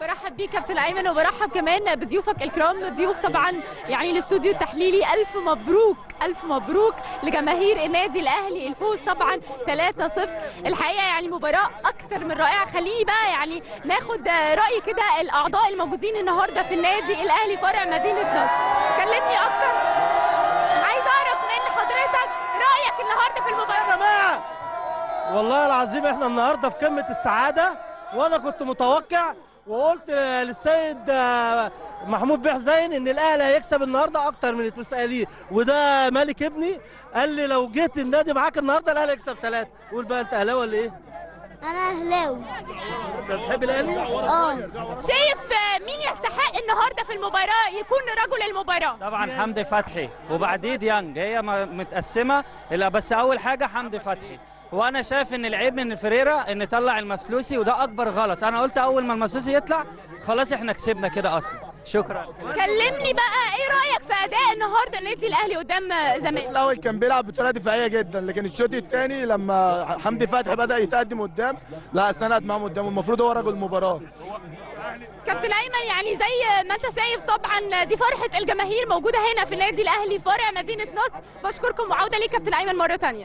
برحب بيك كابتن ايمن وبرحب كمان بضيوفك الكرام، ضيوف طبعا يعني الاستوديو التحليلي. الف مبروك الف مبروك لجماهير النادي الاهلي، الفوز طبعا 3-0. الحقيقه يعني مباراه اكثر من رائعه. خليني بقى يعني ناخد راي كده الاعضاء الموجودين النهارده في النادي الاهلي فرع مدينه نصر. كلمني اكتر، عايز اعرف من حضرتك رايك النهارده في المباراه. يا جماعه والله العظيم احنا النهارده في قمه السعاده، وانا كنت متوقع وقلت للسيد محمود بيه حسين ان الاهلي هيكسب النهارده اكتر من المتسائلين، وده مالك ابني قال لي لو جيت النادي معاك النهارده الاهلي هيكسب 3. قول بقى انت اهلاوي ولا ايه؟ انا اهلاوي. انت بتحب الاهلي؟ اه. شايف مين يستحق النهارده في المباراه يكون رجل المباراه؟ طبعا حمدي فتحي وبعديه ديانج، هي متقسمه بس اول حاجه حمدي فتحي. وانا شايف ان العيب من فريرة ان طلع المسلوسي، وده اكبر غلط. انا قلت اول ما المسلوسي يطلع خلاص احنا كسبنا كده اصلا. شكرا. كلمني بقى ايه رايك في اداء النهارده النادي الاهلي قدام زمالك؟ الاول كان بيلعب بطريقه دفاعيه جدا، لكن الشوط الثاني لما حمدي فتحي بدا يتقدم قدام لا سند معاهم قدام، المفروض هو رجل المباراه. كابتن ايمن يعني زي ما انت شايف طبعا دي فرحه الجماهير موجوده هنا في النادي الاهلي فرع مدينه نصر. بشكركم وعوده ليك كابتن ايمن مره ثانيه.